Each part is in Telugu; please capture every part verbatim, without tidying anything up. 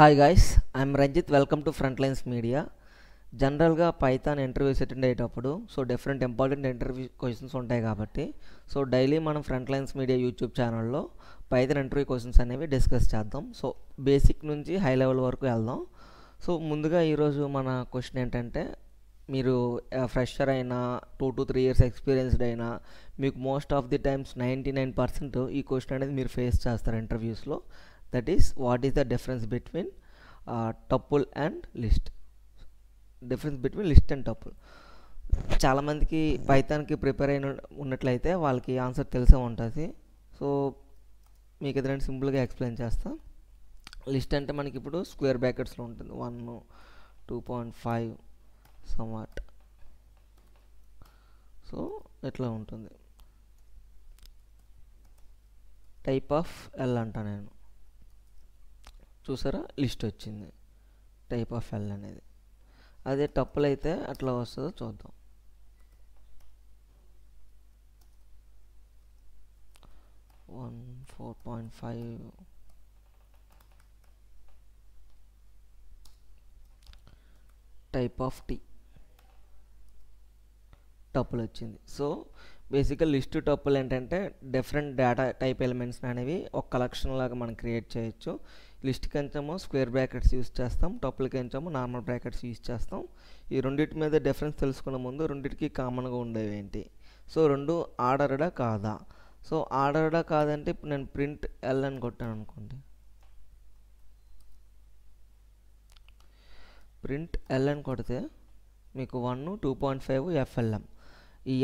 Hi guys I'm Ranjith welcome to Frontlines media జనరల్గా పైథాన్ ఇంటర్వ్యూస్ అటెండ్ అయ్యేటప్పుడు so different important interview questions ఉంటాయి కాబట్టి సో డైలీ మనం ఫ్రంట్లైన్స్ మీడియా యూట్యూబ్ ఛానల్లో పైథాన్ ఇంటర్వ్యూ క్వశ్చన్స్ అనేవి డిస్కస్ చేద్దాం. సో బేసిక్ నుంచి హై లెవెల్ వరకు వెళ్దాం. సో ముందుగా ఈరోజు మన క్వశ్చన్ ఏంటంటే మీరు ఫ్రెషర్ అయినా two to three years experienced అయినా మీకు most of the times ninety nine percent ఈ క్వశ్చన్ అనేది మీరు ఫేస్ చేస్తారు ఇంటర్వ్యూస్లో. That is what is the difference between tuple and list difference between list and tuple. చాలామందికి పైథాన్కి ప్రిపేర్ అయిన ఉన్నట్లయితే వాళ్ళకి ఆన్సర్ తెలిసే ఉంటుంది. సో మీకు ఏదైనా సింపుల్గా ఎక్స్ప్లెయిన్ చేస్తాను. లిస్ట్ అంటే మనకి ఇప్పుడు స్క్వేర్ బ్రాకెట్స్లో ఉంటుంది one two point five somewhat so ఇట్లా ఉంటుంది. టైప్ ఆఫ్ ఎల్ అంటా నేను చూసారా లిస్ట్ వచ్చింది టైప్ ఆఫ్ ఎల్ అనేది. అదే టపుల్ అయితే అట్లా వస్తుందో చూద్దాం. One four point five type of T tuple వచ్చింది. సో బేసిక్గా లిస్ట్ టపుల్ ఏంటంటే డిఫరెంట్ డేటా టైప్ ఎలిమెంట్స్ అనేవి ఒక కలెక్షన్ లాగా మనం క్రియేట్ చేయొచ్చు. లిస్ట్ కొంచెమో స్క్వేర్ బ్రాకెట్స్ యూజ్ చేస్తాం, టపుల్ కొంచెమో నార్మల్ బ్రాకెట్స్ యూజ్ చేస్తాం. ఈ రెండింటి మీద డిఫరెన్స్ తెలుసుకునే ముందు రెండింటికి కామన్గా ఉండేవి ఏంటి, సో రెండు ఆర్డర్డా కాదా. సో ఆర్డర్డా కాదంటే ఇప్పుడు నేను ప్రింట్ ఎల్ అని కొట్టాను అనుకోండి, ప్రింట్ ఎల్ అని కొడితే మీకు one two point five FLM ఈ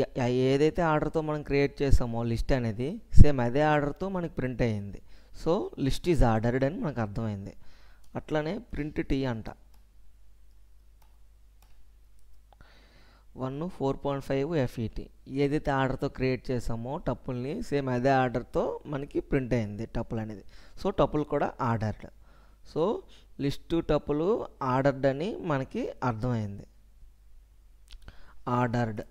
ఏదైతే ఆర్డర్తో మనం క్రియేట్ చేసామో లిస్ట్ అనేది సేమ్ అదే ఆర్డర్తో మనకి ప్రింట్ అయ్యింది. సో లిస్ట్ ఈజ్ ఆర్డర్డ్ అని మనకు అర్థమైంది. అట్లనే ప్రింట్ టీ అంట one four point five FET ఏదైతే ఆర్డర్తో క్రియేట్ చేసామో టపుల్ని సేమ్ అదే ఆర్డర్తో మనకి ప్రింట్ అయ్యింది టపుల్ అనేది. సో టపుల్ కూడా ordered. So list tuple ordered అని మనకి అర్థమైంది. ఆర్డర్డ్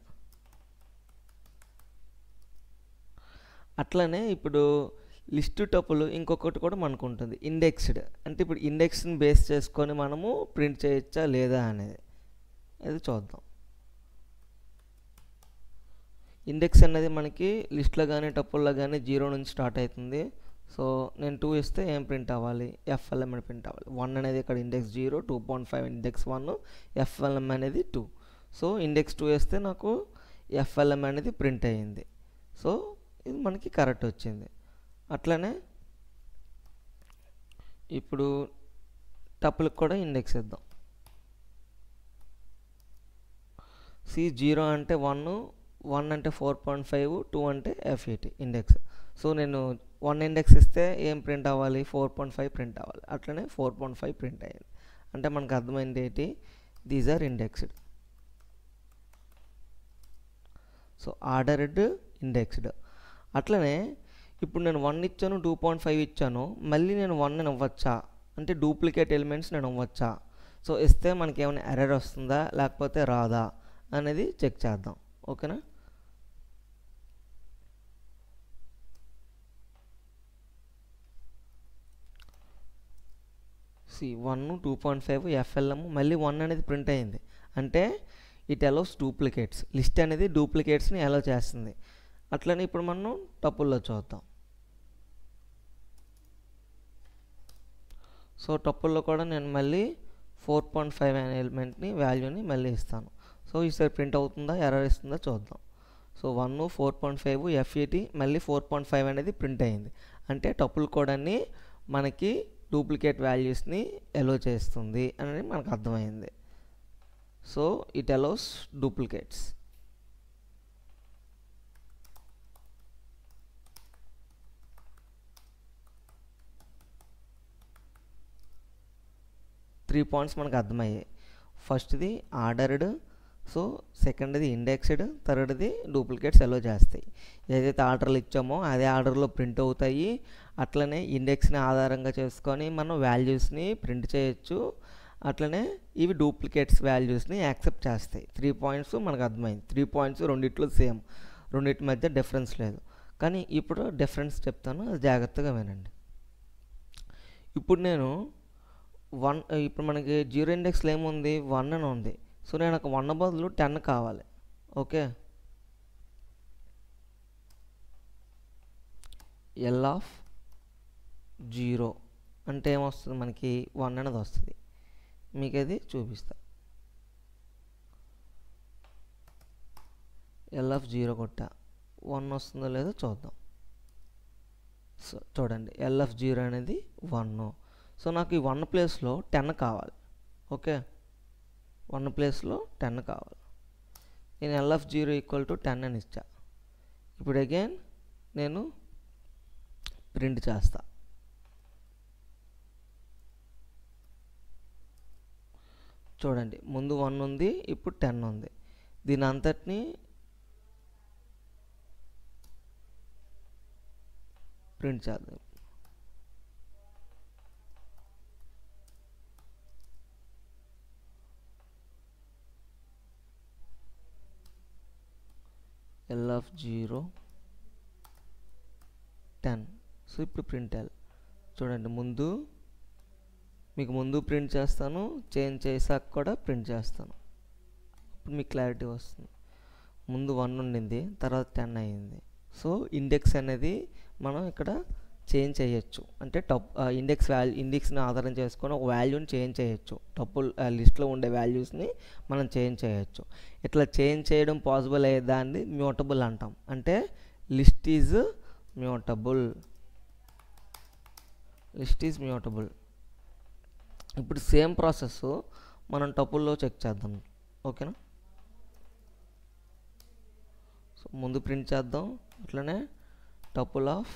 అట్లనే ఇప్పుడు లిస్టు టపుల్ ఇంకొకటి కూడా మనకు ఉంటుంది ఇండెక్స్డ్ అంటే ఇప్పుడు ఇండెక్స్ని బేస్ చేసుకొని మనము ప్రింట్ చేయొచ్చా లేదా అనేది అది చూద్దాం. ఇండెక్స్ అనేది మనకి లిస్ట్లో కానీ టపుల్లో కానీ జీరో నుంచి స్టార్ట్ అవుతుంది. సో నేను టూ ఇస్తే ఏం ప్రింట్ అవ్వాలి, ఎఫ్ఎల్ఎం అని ప్రింట్ అవ్వాలి. వన్ అనేది ఇక్కడ index zero, two point five index one, FLM అనేది టూ. సో ఇండెక్స్ టూ వేస్తే నాకు ఎఫ్ఎల్ఎం అనేది ప్రింట్ అయ్యింది. సో ఇది మనకి కరెక్ట్ వచ్చింది. అట్లనే ఇప్పుడు టపుల్కి కూడా ఇండెక్స్ ఇద్దాం. సి జీరో అంటే వన్, వన్ అంటే ఫోర్ పాయింట్ ఫైవ్, టూ అంటే ఎఫ్ఈటీ ఇండెక్స్. సో నేను వన్ ఇండెక్స్ ఇస్తే ఏం ప్రింట్ అవ్వాలి, ఫోర్ పాయింట్ ఫైవ్ ప్రింట్ అవ్వాలి. అట్లనే ఫోర్ పాయింట్ ఫైవ్ ప్రింట్ అయ్యింది. అంటే మనకు అర్థమైంది ఏంటి, these are indexed. So ordered indexed. అట్లనే ఇప్పుడు నేను వన్ ఇచ్చాను, టూ పాయింట్ ఫైవ్ ఇచ్చాను, మళ్ళీ నేను వన్ ఇవ్వచ్చా అంటే డూప్లికేట్ ఎలిమెంట్స్ నేను ఇవ్వచ్చా. సో ఇస్తే మనకి ఏమైనా ఎర్రర్ వస్తుందా లేకపోతే రాదా అనేది చెక్ చేద్దాం. ఓకేనా. C one two point five FLM మళ్ళీ వన్ అనేది ప్రింట్ అయ్యింది అంటే ఇట్ అలోస్ డూప్లికేట్స్. లిస్ట్ అనేది డూప్లికేట్స్ని అలో చేస్తుంది. అట్లనే ఇప్పుడు మనం టపుల్లో చూద్దాం. సో టపుల్లో కూడా నేను మళ్ళీ ఫోర్ పాయింట్ ఫైవ్ అనే ఎలిమెంట్ని వాల్యూని మళ్ళీ ఇస్తాను. సో ఈసారి ప్రింట్ అవుతుందా ఎర్రర్ ఇస్తుందా చూద్దాం. So one four point five FET మళ్ళీ ఫోర్ పాయింట్ ఫైవ్ అనేది ప్రింట్ అయ్యింది అంటే టపుల్ కోడ్ని మనకి డూప్లికేట్ వాల్యూస్ని అలో చేస్తుంది అని మనకు అర్థమైంది. So it allows duplicates. Three points మనకు అర్థమయ్యాయి. ఫస్ట్ది ఆర్డర్డ్, సో సెకండ్ది ఇండెక్స్డ్, థర్డ్ది డూప్లికేట్స్ అలో చేస్తాయి. ఏదైతే ఆర్డర్లు ఇచ్చామో అదే ఆర్డర్లో ప్రింట్ అవుతాయి. అట్లనే ఇండెక్స్ని ఆధారంగా చేసుకొని మనం వాల్యూస్ని ప్రింట్ చేయొచ్చు. అట్లనే ఇవి డూప్లికేట్స్ వాల్యూస్ని యాక్సెప్ట్ చేస్తాయి. త్రీ పాయింట్స్ మనకు అర్థమైంది. త్రీ పాయింట్స్ రెండిట్లో సేమ్, రెండింటి మధ్య డిఫరెన్స్ లేదు. కానీ ఇప్పుడు డిఫరెన్స్ చెప్తాను, అది జాగ్రత్తగా వినండి. ఇప్పుడు నేను వన్ ఇప్పుడు మనకి జీరో ఇండెక్స్లో ఏముంది వన్ అని ఉంది. సో నేను నాకు వన్ బదులు టెన్ కావాలి. ఓకే ఎల్ ఆఫ్ జీరో అంటే ఏమొస్తుంది మనకి వన్ అనేది వస్తుంది. మీకు అది చూపిస్తా. ఎల్ ఆఫ్ జీరో కొట్ట వన్ వస్తుందో లేదో చూద్దాం. సో చూడండి ఎల్ ఆఫ్ జీరో అనేది వన్. సో నాకు ఈ వన్ ప్లేస్లో టెన్ కావాలి. ఓకే వన్ ప్లేస్లో టెన్ కావాలి. నేను L of zero equal to ten అని ఇచ్చా. ఇప్పుడు అగైన్ నేను ప్రింట్ చేస్తా. చూడండి ముందు వన్ ఉంది, ఇప్పుడు టెన్ ఉంది. దీని అంతటిని ప్రింట్ చేద్దాం. L of zero ten. So ఇప్పుడు ప్రింట్ చేయాలి. చూడండి ముందు మీకు ముందు ప్రింట్ చేస్తాను, చేంజ్ చేసాక కూడా ప్రింట్ చేస్తాను. ఇప్పుడు మీకు క్లారిటీ వస్తుంది. ముందు వన్ ఉండింది, తర్వాత టెన్ అయ్యింది. సో ఇండెక్స్ అనేది మనం ఇక్కడ చేంజ్ చేయొచ్చు. అంటే టప్ ఇండెక్స్ వాల్యూ ఇండెక్స్ని ఆధారం చేసుకొని ఒక వాల్యూని చేంజ్ చేయొచ్చు. టపుల్ లిస్ట్లో ఉండే వాల్యూస్ని మనం చేంజ్ చేయొచ్చు. ఇట్లా చేంజ్ చేయడం పాసిబుల్ అయ్యే దాన్ని మ్యూటబుల్ అంటాం. అంటే list is mutable. List is mutable. ఇప్పుడు సేమ్ ప్రాసెస్ మనం టపుల్లో చెక్ చేద్దాం. ఓకేనా. సో ముందు ప్రింట్ చేద్దాం. అట్లనే tuple of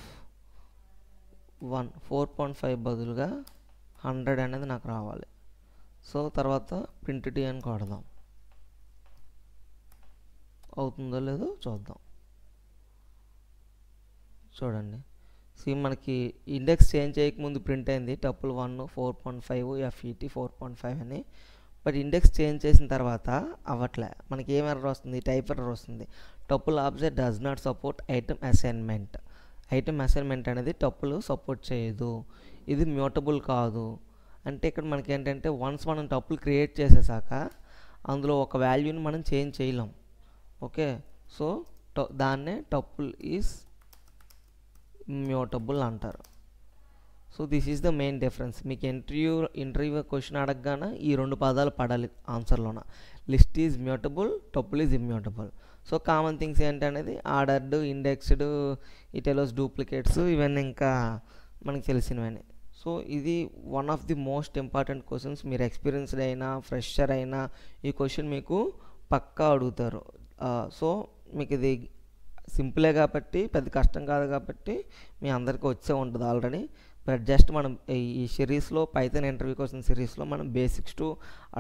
one four point five బదులుగా హండ్రెడ్ అనేది నాకు రావాలి. సో తర్వాత ప్రింట్ టీ అని కొడదాం. అవుతుందో లేదో చూద్దాం. చూడండి సో మనకి ఇండెక్స్ చేంజ్ చేయకముందు ప్రింట్ అయింది tuple one four point five FET four point five అని. బట్ ఇండెక్స్ చేంజ్ చేసిన తర్వాత అవ్వట్లే. మనకి ఏం ఎర్రర్ వస్తుంది? టైప్ ఎర్రర్ వస్తుంది. Tuple object does not support item assignment. Item assignment అనేది టపుల్ సపోర్ట్ చేయదు, ఇది మ్యూటబుల్ కాదు. అంటే ఇక్కడ మనకి ఏంటంటే వన్స్ మనం టపుల్ క్రియేట్ చేసేసాక అందులో ఒక వాల్యూని మనం చేంజ్ చేయలేం. ఓకే సో దాన్నే టపుల్ ఈజ్ మ్యూటబుల్ అంటారు. So this is the main difference. మీకు ఇంటర్వ్యూ ఇంటర్వ్యూ క్వశ్చన్ అడగగానే ఈ రెండు పదాలు పడాలి ఆన్సర్లోన. List is mutable, tuple is immutable. So common things ఏంటనేది ఆర్డర్డ్, ఇండెక్స్డ్, ఇటెలోస్, డూప్లికేట్స్ ఇవన్నీ ఇంకా మనకు తెలిసినవన్నీ. సో ఇది one of the most important questions. మీరు ఎక్స్పీరియన్స్డ్ అయినా ఫ్రెషర్ అయినా ఈ క్వశ్చన్ మీకు పక్కా అడుగుతారు. సో మీకు ఇది సింపులే కాబట్టి పెద్ద కష్టం కాదు కాబట్టి మీ అందరికీ వచ్చే ఉంటుంది ఆల్రెడీ. బట్ జస్ట్ మనం ఈ సిరీస్లో పైథాన్ ఇంటర్వ్యూ క్వశ్చన్ సిరీస్లో మనం బేసిక్స్ టు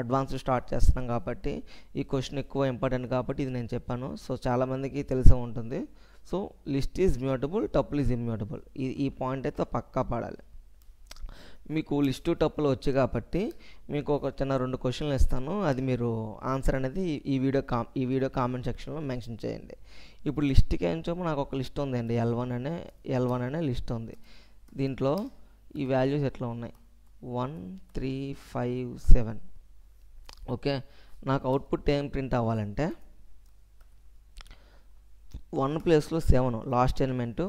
అడ్వాన్స్ స్టార్ట్ చేస్తున్నాం కాబట్టి ఈ క్వశ్చన్ ఎక్కువ ఇంపార్టెంట్ కాబట్టి ఇది నేను చెప్పాను. సో చాలామందికి తెలిసే ఉంటుంది. So list is mutable, tuple is immutable. ఈ ఈ పాయింట్ అయితే పక్కా పడాలి. మీకు లిస్టు టపుల్ వచ్చి కాబట్టి మీకు ఒక చిన్న రెండు క్వశ్చన్లు ఇస్తాను. అది మీరు ఆన్సర్ అనేది ఈ వీడియో కా ఈ వీడియో కామెంట్ సెక్షన్లో మెన్షన్ చేయండి. ఇప్పుడు లిస్ట్కి ఏం చెప్పు నాకు ఒక లిస్ట్ ఉందండి. ఎల్ వన్ అనే ఎల్ వన్ అనే లిస్ట్ ఉంది. దీంట్లో ఈ వాల్యూస్ ఎట్లా ఉన్నాయి? One three five seven. Okay నాకు అవుట్పుట్ ఏం ప్రింట్ అవ్వాలంటే వన్ ప్లేస్లో seven last element.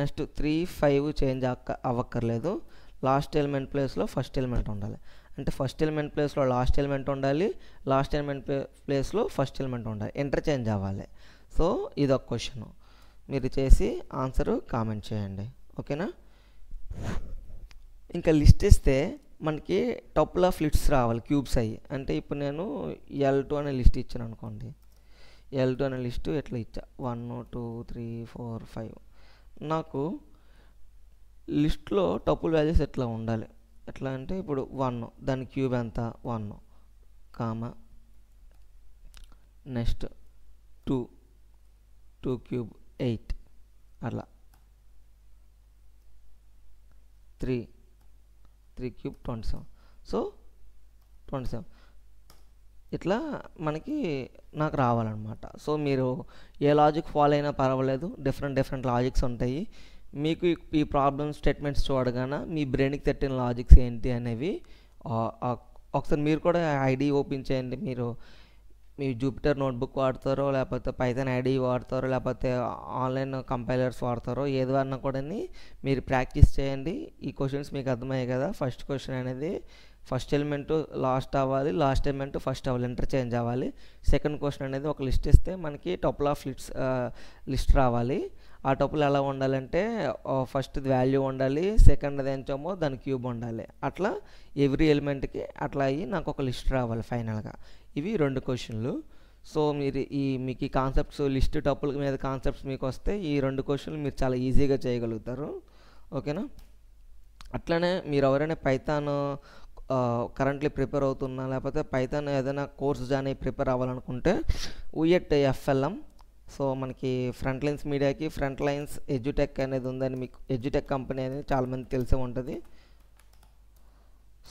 Next three five change అక్క అవ్వక్కర్లేదు. లాస్ట్ ఎలిమెంట్ ప్లేస్లో ఫస్ట్ ఎలిమెంట్ ఉండాలి. అంటే ఫస్ట్ ఎలిమెంట్ ప్లేస్లో లాస్ట్ ఎలిమెంట్ ఉండాలి, లాస్ట్ ఎలిమెంట్ ప్లేస్లో ఫస్ట్ ఎలిమెంట్ ఉండాలి. ఇంటర్చేంజ్ అవ్వాలి. సో ఇదొక క్వశ్చన్. మీరు చేసి ఆన్సరు కామెంట్ చేయండి. ఓకేనా. ఇంకా లిస్ట్ ఇస్తే మనకి టపుల్ ఆఫ్ లిస్ట్స్ రావాలి, క్యూబ్స్ అయ్యి. అంటే ఇప్పుడు నేను ఎల్ టూ అనే లిస్ట్ ఇచ్చాను అనుకోండి. ఎల్ టూ అనే లిస్టు ఎట్లా ఇచ్చా? One two three four five. నాకు లిస్ట్లో టపుల్ వాల్యూస్ ఎట్లా ఉండాలి? ఎట్లా అంటే ఇప్పుడు వన్ దాని క్యూబ్ ఎంత? One comma next two two cube eight, అట్లా three three cube twenty seven. So twenty seven ఇట్లా మనకి నాకు రావాలన్నమాట. సో మీరు ఏ లాజిక్ ఫాలో అయినా పర్వాలేదు, డిఫరెంట్ డిఫరెంట్ లాజిక్స్ ఉంటాయి. మీకు ఈ ప్రాబ్లమ్ స్టేట్మెంట్స్ చూడగానే మీ బ్రెయిన్కి తట్టిన లాజిక్స్ ఏంటి అనేవి ఒకసారి మీరు కూడా ఐడి ఓపెన్ చేయండి. మీరు మీ జూపిటర్ నోట్బుక్ వాడతారో లేకపోతే పైథాన్ ఐడి వాడతారో లేకపోతే ఆన్లైన్ కంపైలర్స్ వాడతారో ఏదైనా కూడా మీరు ప్రాక్టీస్ చేయండి. ఈ క్వశ్చన్స్ మీకు అర్థమయ్యాయి కదా. ఫస్ట్ క్వశ్చన్ అనేది ఫస్ట్ ఎలిమెంట్ లాస్ట్ అవ్వాలి, లాస్ట్ ఎలిమెంట్ ఫస్ట్ అవ్వాలి, ఇంటర్చేంజ్ అవ్వాలి. సెకండ్ క్వశ్చన్ అనేది ఒక లిస్ట్ ఇస్తే మనకి టపుల్ ఆఫ్ లిస్ట్ లిస్ట్ రావాలి. ఆ టపుల్ ఎలా ఉండాలంటే ఫస్ట్ వాల్యూ ఉండాలి, సెకండ్ ఏంటేమో దాని క్యూబ్ ఉండాలి. అట్లా ఎవ్రీ ఎలిమెంట్కి అట్లా అయ్యి నాకు ఒక లిస్ట్ రావాలి ఫైనల్గా. ఇవి రెండు క్వశ్చన్లు. సో మీరు ఈ మీకు ఈ కాన్సెప్ట్స్ లిస్ట్ టపుల్ మీద కాన్సెప్ట్స్ మీకు వస్తే ఈ రెండు క్వశ్చన్లు మీరు చాలా ఈజీగా చేయగలుగుతారు. ఓకేనా? అట్లనే మీరు ఎవరైనా పైథాన్ కరెంట్లీ ప్రిపేర్ అవుతున్నా లేకపోతే పైథాన్ ఏదైనా కోర్స్ జాయిన్ అయ్యి ప్రిపేర్ అవ్వాలనుకుంటే ఉయట్ ఎఫ్ఎల్ఎం, సో మనకి ఫ్రంట్లైన్స్ మీడియాకి ఫ్రంట్లైన్స్ ఎడ్యుటెక్ అనేది ఉందని మీకు ఎడ్యుటెక్ కంపెనీ అనేది చాలామంది తెలిసే ఉంటుంది.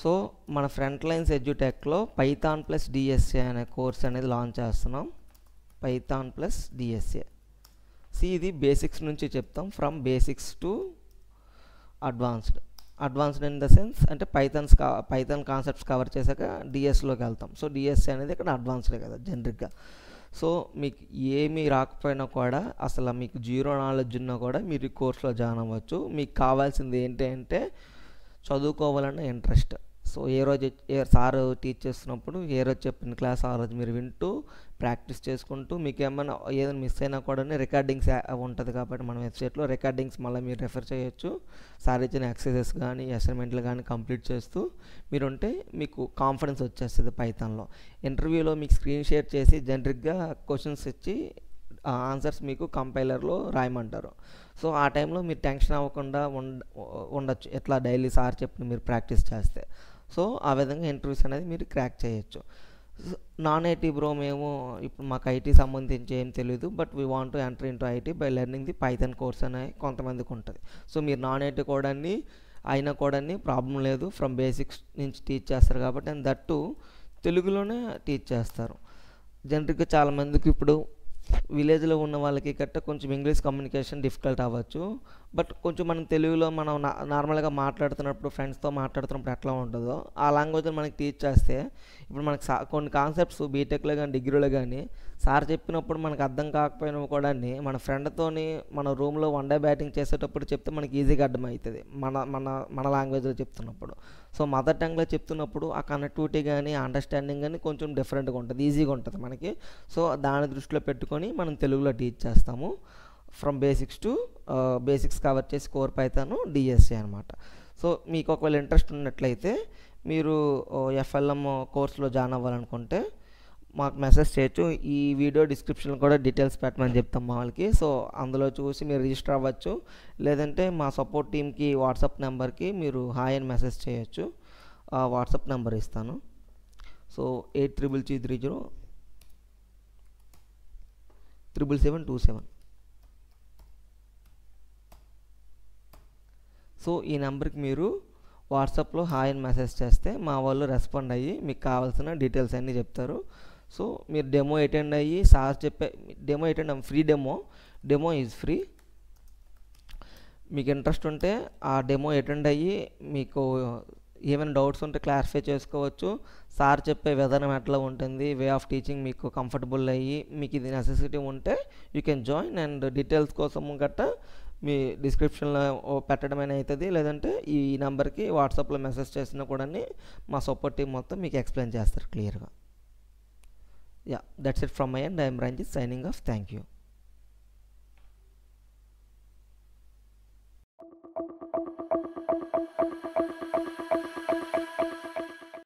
సో మన ఫ్రంట్లైన్స్ ఎడ్యుటెక్లో పైథాన్ ప్లస్ డిఎస్ఏ అనే కోర్స్ అనేది లాంచ్ చేస్తున్నాం. పైథాన్ ప్లస్ డిఎస్ఏ సి ఇది బేసిక్స్ నుంచి చెప్తాం, from basics to advanced. Advanced in the sense అంటే పైథాన్స్ పైథాన్ కాన్సెప్ట్స్ కవర్ చేశాక డిఎస్లోకి వెళ్తాం. సో డిఎస్ఏ అనేది ఇక్కడ అడ్వాన్స్డే కదా జనరిక్గా. సో మీకు ఏమీ రాకపోయినా కూడా అసలు మీకు జీరో నాలెడ్జ్ ఉన్నా కూడా మీరు ఈ కోర్సులో జాయిన్ అవ్వచ్చు. మీకు కావాల్సింది ఏంటి అంటే చదువుకోవాలన్న ఇంట్రెస్ట్. సో ఏ రోజు ఏ సార్ టీచ్ చేస్తున్నప్పుడు ఏ రోజు చెప్పిన క్లాస్ ఆ రోజు మీరు వింటూ ప్రాక్టీస్ చేసుకుంటూ మీకు ఏమైనా ఏదైనా మిస్ అయినా కూడా రికార్డింగ్స్ ఉంటుంది కాబట్టి మన వెబ్సైట్లో రికార్డింగ్స్ మళ్ళీ మీరు రెఫర్ చేయొచ్చు. సార్ ఇచ్చిన ఎక్సర్సైజెస్ కానీ అసైన్మెంట్లు కానీ కంప్లీట్ చేస్తూ మీరు ఉంటే మీకు కాన్ఫిడెన్స్ వచ్చేస్తుంది పైథాన్లో. ఇంటర్వ్యూలో మీకు స్క్రీన్ షేర్ చేసి జనరిక్గా క్వశ్చన్స్ ఇచ్చి ఆన్సర్స్ మీకు కంపైలర్లో రాయమంటారు. సో ఆ టైంలో మీరు టెన్షన్ అవ్వకుండా ఉండ ఉండొచ్చు ఎట్లా డైలీ సార్ చెప్పి మీరు ప్రాక్టీస్ చేస్తే. సో ఆ విధంగా ఇంటర్వ్యూస్ అనేది మీరు క్రాక్ చేయొచ్చు. నాన్ ఐటీ బ్రో మేము ఇప్పుడు మాకు ఐటీ సంబంధించి ఏం తెలియదు, but we want to enter in to IT by learning the Python course అనే కొంతమందికి ఉంటుంది. సో మీరు నాన్ ఐటీ కూడా అయినా కూడా ప్రాబ్లం లేదు, ఫ్రమ్ బేసిక్స్ నుంచి టీచ్ చేస్తారు కాబట్టి అండ్ దట్టు తెలుగులోనే టీచ్ చేస్తారు. జనరల్గా చాలామందికి ఇప్పుడు విలేజ్లో ఉన్న వాళ్ళకి గట్ట కొంచెం ఇంగ్లీష్ కమ్యూనికేషన్ డిఫికల్ట్ అవ్వచ్చు, బట్ కొంచెం మనం తెలుగులో మనం నార్మల్గా మాట్లాడుతున్నప్పుడు ఫ్రెండ్స్తో మాట్లాడుతున్నప్పుడు ఎట్లా ఉంటుందో ఆ లాంగ్వేజ్లో మనకి టీచ్ చేస్తే ఇప్పుడు మనకు సా కొన్ని కాన్సెప్ట్స్ బీటెక్లో కానీ డిగ్రీలో కానీ సార్ చెప్పినప్పుడు మనకు అర్థం కాకపోయినా కూడా మన ఫ్రెండ్తోని మన రూమ్లో వన్ డే బ్యాటింగ్ చేసేటప్పుడు చెప్తే మనకి ఈజీగా అర్థమవుతుంది మన మన మన లాంగ్వేజ్లో చెప్తున్నప్పుడు. సో మదర్ టంగ్లో చెప్తున్నప్పుడు ఆ కనెక్టివిటీ కానీ అండర్స్టాండింగ్ కానీ కొంచెం డిఫరెంట్గా ఉంటుంది, ఈజీగా ఉంటుంది మనకి. సో దాని దృష్టిలో పెట్టుకొని మనం తెలుగులో టీచ్ చేస్తాము. From basics to basics cover చేసి కోర్ పైథాన్ డిఎస్ఏ అనమాట. సో మీకు ఒకవేళ ఇంట్రెస్ట్ ఉన్నట్లయితే మీరు ఎఫ్ఎల్ఎం కోర్సులో జాయిన్ అవ్వాలనుకుంటే మాకు మెసేజ్ చేయొచ్చు. ఈ వీడియో డిస్క్రిప్షన్లో కూడా డీటెయిల్స్ పెట్టమని చెప్తాం మా వాళ్ళకి. సో అందులో చూసి మీరు రిజిస్టర్ అవ్వచ్చు, లేదంటే మా సపోర్ట్ టీమ్కి వాట్సాప్ నెంబర్కి మీరు హాయ్ అని మెసేజ్ చేయొచ్చు. వాట్సాప్ నెంబర్ ఇస్తాను. So eight triple G three zero triple seven two seven so ఈ నెంబర్కి మీరు వాట్సాప్లో హాయ్ అని మెసేజ్ చేస్తే మా వాళ్ళు రెస్పాండ్ అయ్యి మీకు కావాల్సిన డీటెయిల్స్ అన్నీ చెప్తారు. సో మీరు డెమో అటెండ్ అయ్యి సార్ చెప్పే డెమో అటెండ్ అవ్వం free demo demo is free. మీకు ఇంట్రెస్ట్ ఉంటే ఆ డెమో అటెండ్ అయ్యి మీకు ఏమైనా డౌట్స్ ఉంటే క్లారిఫై చేసుకోవచ్చు. సార్ చెప్పే విధానం ఎట్లా ఉంటుంది, వే ఆఫ్ టీచింగ్ మీకు కంఫర్టబుల్ అయ్యి మీకు ఇది నెసెసిటీ ఉంటే you can join. And details కోసము గట్టా మీ డిస్క్రిప్షన్లో పెట్టడమైనా అవుతుంది, లేదంటే ఈ నెంబర్కి వాట్సాప్లో మెసేజ్ చేసినా కూడా మా సపోర్ట్ టీం మొత్తం మీకు ఎక్స్ప్లెయిన్ చేస్తారు క్లియర్గా. Yeah that's it from my end. I'm Ranjith signing off. Thank you.